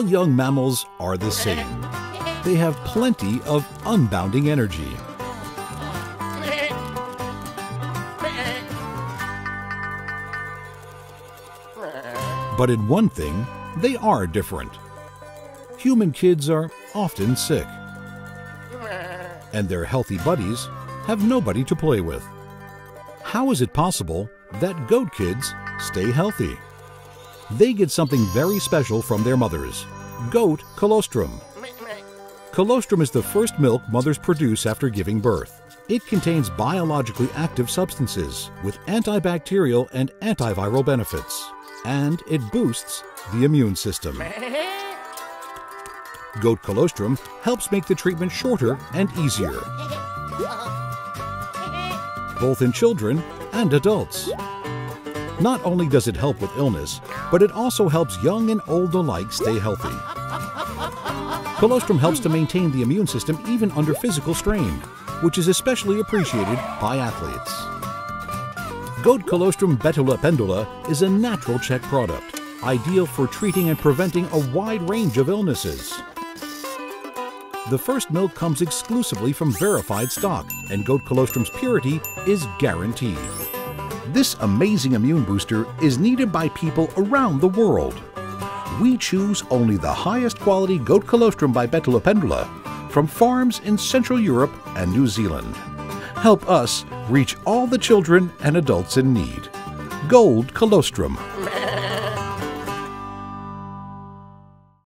all young mammals are the same. They have plenty of unbounding energy. But in one thing, they are different. Human kids are often sick, and their healthy buddies have nobody to play with. How is it possible that goat kids stay healthy? They get something very special from their mothers, goat colostrum. Colostrum is the first milk mothers produce after giving birth. It contains biologically active substances with antibacterial and antiviral benefits, and it boosts the immune system. Goat colostrum helps make the treatment shorter and easier, both in children and adults. Not only does it help with illness, but it also helps young and old alike stay healthy. Colostrum helps to maintain the immune system even under physical strain, which is especially appreciated by athletes. Goat colostrum Betula Pendula is a natural Czech product, ideal for treating and preventing a wide range of illnesses. The first milk comes exclusively from verified stock, and goat colostrum's purity is guaranteed. This amazing immune booster is needed by people around the world. We choose only the highest quality goat colostrum by Betula Pendula from farms in Central Europe and New Zealand. Help us reach all the children and adults in need. Gold colostrum.